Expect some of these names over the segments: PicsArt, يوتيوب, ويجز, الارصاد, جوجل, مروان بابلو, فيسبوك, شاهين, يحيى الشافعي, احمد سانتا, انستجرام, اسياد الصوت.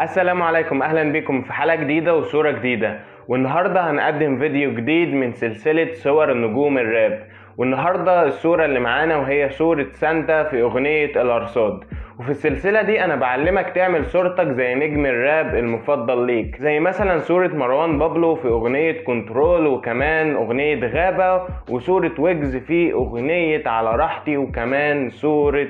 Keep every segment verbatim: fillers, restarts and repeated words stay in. السلام عليكم، اهلا بكم في حلقة جديدة وصورة جديدة. والنهاردة هنقدم فيديو جديد من سلسلة صور النجوم الراب. والنهاردة الصورة اللي معانا وهي صورة سانتا في اغنية الارصاد. وفي السلسلة دي انا بعلمك تعمل صورتك زي نجم الراب المفضل ليك، زي مثلا صورة مروان بابلو في اغنية كنترول، وكمان اغنية غابة، وصورة ويجز في اغنية على راحتي، وكمان صورة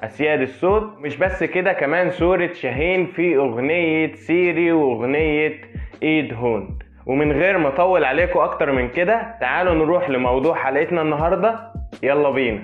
اسياد الصوت. مش بس كده، كمان صورة شاهين في اغنية سيري واغنية ايد هون. ومن غير ما اطول عليكم اكتر من كده، تعالوا نروح لموضوع حلقتنا النهاردة، يلا بينا.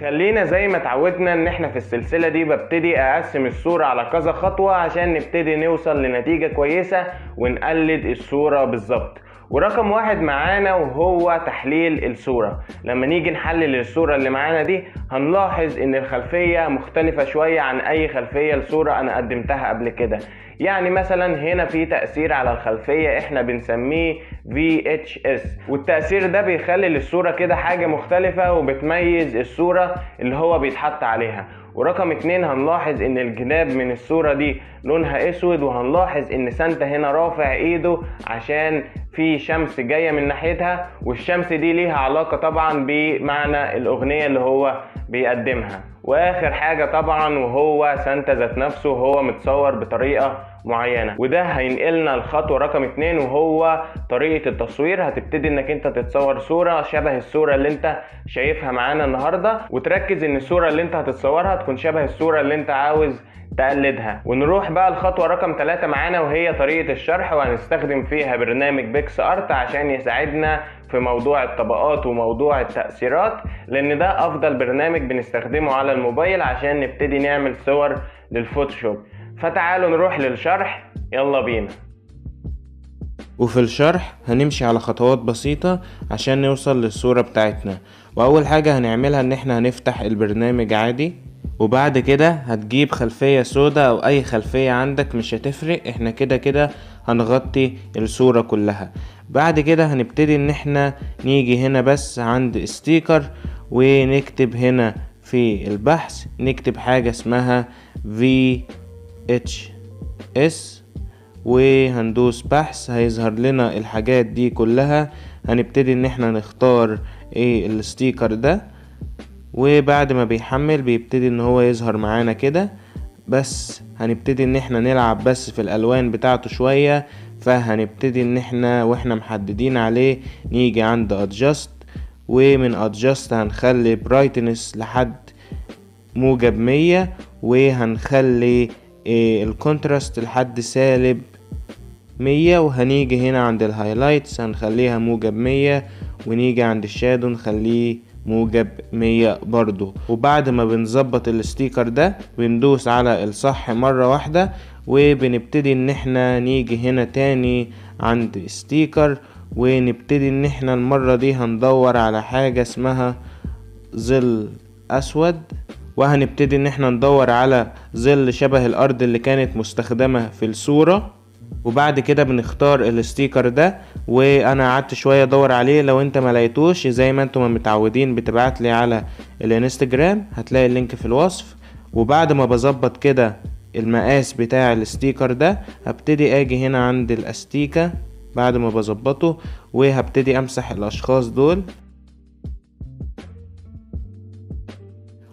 خلينا زي ما اتعودنا ان احنا في السلسلة دي ببتدي اقسم الصورة على كذا خطوة عشان نبتدي نوصل لنتيجة كويسة ونقلد الصورة بالظبط. ورقم واحد معانا وهو تحليل الصورة. لما نيجي نحلل الصورة اللي معانا دي هنلاحظ ان الخلفية مختلفة شوية عن اي خلفية لصورة انا قدمتها قبل كده. يعني مثلا هنا في تأثير على الخلفية احنا بنسميه في اتش اس، والتأثير ده بيخلي للصورة كده حاجة مختلفة وبتميز الصورة اللي هو بيتحط عليها. ورقم اتنين هنلاحظ ان الجناب من الصورة دي لونها اسود، وهنلاحظ ان سانتا هنا رافع ايده عشان في شمس جاية من ناحيتها، والشمس دي ليها علاقة طبعا بمعنى الاغنية اللي هو بيقدمها. واخر حاجة طبعا وهو سانتا ذات نفسه هو متصور بطريقة معينة، وده هينقلنا لخطوة رقم اتنين وهو طريقة التصوير. هتبتدي انك انت تتصور صورة شبه الصورة اللي انت شايفها معانا النهاردة، وتركز ان الصورة اللي انت هتتصورها تكون شبه الصورة اللي انت عاوز تقلدها. ونروح بقى لخطوة رقم ثلاثة معانا وهي طريقة الشرح، وهنستخدم فيها برنامج بيكس ارت عشان يساعدنا في موضوع الطبقات وموضوع التأثيرات، لان ده افضل برنامج بنستخدمه على الموبايل عشان نبتدي نعمل صور للفوتوشوب. فتعالوا نروح للشرح، يلا بينا. وفي الشرح هنمشي على خطوات بسيطة عشان نوصل للصورة بتاعتنا. واول حاجة هنعملها ان احنا هنفتح البرنامج عادي، وبعد كده هتجيب خلفية سوداء او اي خلفية عندك مش هتفرق، احنا كده كده هنغطي الصورة كلها. بعد كده هنبتدي ان احنا نيجي هنا بس عند ستيكر، ونكتب هنا في البحث نكتب حاجة اسمها في اتش اس، وهندوس بحث هيظهر لنا الحاجات دي كلها. هنبتدي ان احنا نختار ايه الستيكر ده، وبعد ما بيحمل بيبتدي ان هو يظهر معانا كده، بس هنبتدي ان احنا نلعب بس في الالوان بتاعته شوية. فهنبتدي ان احنا واحنا محددين عليه نيجي عند ادجاست، ومن ادجاست هنخلي برايتنس لحد موجب مية، وهنخلي الكونتراست لحد سالب مية، وهنيجي هنا عند الهايلايتس هنخليها موجب مية، ونيجي عند الشادو نخليه موجب مية برضو. وبعد ما بنظبط الستيكر ده بندوس على الصح مرة واحدة، وبنبتدي ان احنا نيجي هنا تاني عند ستيكر، ونبتدي ان احنا المرة دي هندور على حاجة اسمها ظل اسود، وهنبتدي ان احنا ندور على ظل شبه الارض اللي كانت مستخدمة في الصورة. وبعد كده بنختار الستيكر ده، وانا قعدت شوية ادور عليه. لو انت ما لقيتوش زي ما انتم متعودين بتبعت لي على الانستجرام، هتلاقي اللينك في الوصف. وبعد ما بظبط كده المقاس بتاع الستيكر ده، هبتدي اجي هنا عند الاستيكة بعد ما بظبطه، وهبتدي امسح الاشخاص دول.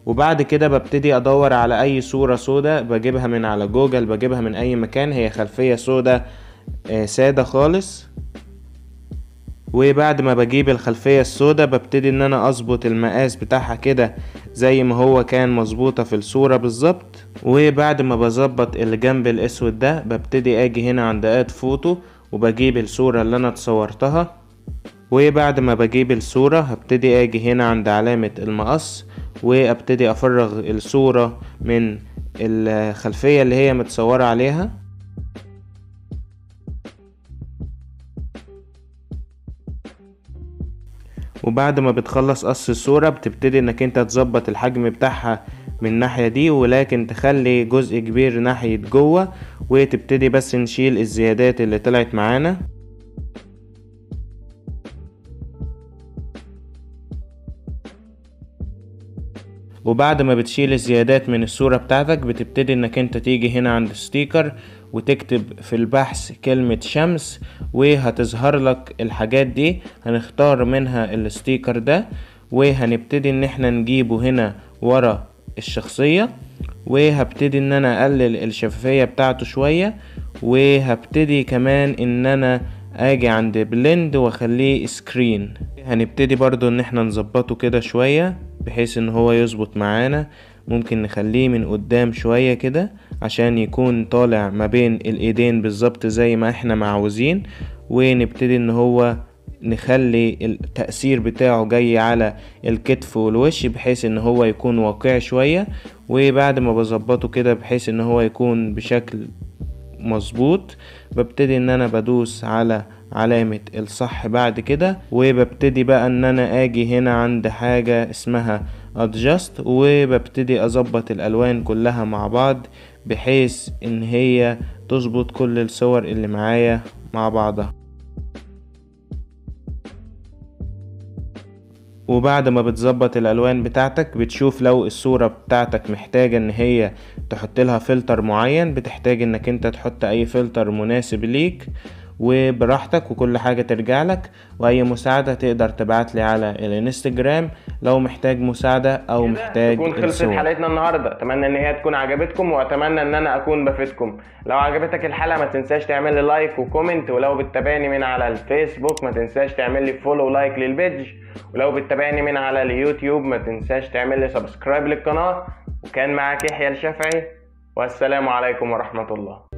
وبعد كده ببتدي ادور على اي صورة سودة بجيبها من على جوجل، بجيبها من اي مكان، هي خلفية سودة سادة خالص. وبعد ما بجيب الخلفية السودة ببتدي ان انا اظبط المقاس بتاعها كده زي ما هو كان مظبوطة في الصورة بالظبط. وبعد ما بظبط الجنب الاسود ده ببتدي اجي هنا عند اد فوتو، وبجيب الصورة اللي انا اتصورتها. وبعد ما بجيب الصورة هبتدي اجي هنا عند علامة المقص، وابتدي افرغ الصورة من الخلفية اللي هي متصورة عليها. وبعد ما بتخلص قص الصورة بتبتدي انك انت تظبط الحجم بتاعها من الناحية دي، ولكن تخلي جزء كبير ناحية جوه، وتبتدي بس نشيل الزيادات اللي طلعت معانا. وبعد ما بتشيل الزيادات من الصورة بتاعتك بتبتدي انك انت تيجي هنا عند ستيكر وتكتب في البحث كلمة شمس وهتظهر لك الحاجات دي. هنختار منها الستيكر ده وهنبتدي ان احنا نجيبه هنا ورا الشخصية، وهبتدي ان انا اقلل الشفافية بتاعته شوية، وهبتدي كمان ان انا اجي عند بلند واخليه سكرين. هنبتدي برضو ان احنا نظبطه كده شوية بحيث ان هو يظبط معانا. ممكن نخليه من قدام شوية كده عشان يكون طالع ما بين الايدين بالظبط زي ما احنا معوزين، ونبتدي ان هو نخلي التأثير بتاعه جاي على الكتف والوش بحيث ان هو يكون واقعي شوية. وبعد ما بظبطه كده بحيث ان هو يكون بشكل مظبوط ببتدي ان انا بدوس على علامة الصح بعد كده، وببتدي بقى ان انا اجي هنا عند حاجة اسمها adjust وببتدي اظبط الالوان كلها مع بعض بحيث ان هي تظبط كل الصور اللي معايا مع بعضها. وبعد ما بتظبط الالوان بتاعتك بتشوف لو الصورة بتاعتك محتاجة ان هي تحط لها فلتر معين، بتحتاج انك انت تحط اي فلتر مناسب ليك وبراحتك، وكل حاجة ترجع لك. واي مساعدة تقدر تبعت لي على الانستجرام لو محتاج مساعدة او محتاج تكون خلصت الصور. حلقتنا النهاردة اتمنى ان هي تكون عجبتكم، واتمنى ان انا اكون بفيدكم. لو عجبتك الحلقة ما تنساش تعمل لي لايك وكومنت، ولو بتتابعني من على الفيسبوك ما تنساش تعمل لي فولو لايك للبيج، ولو بتتابعني من على اليوتيوب ما تنساش تعمل لي سبسكرايب للقناة. وكان معاك يحيى الشافعي، والسلام عليكم ورحمة الله.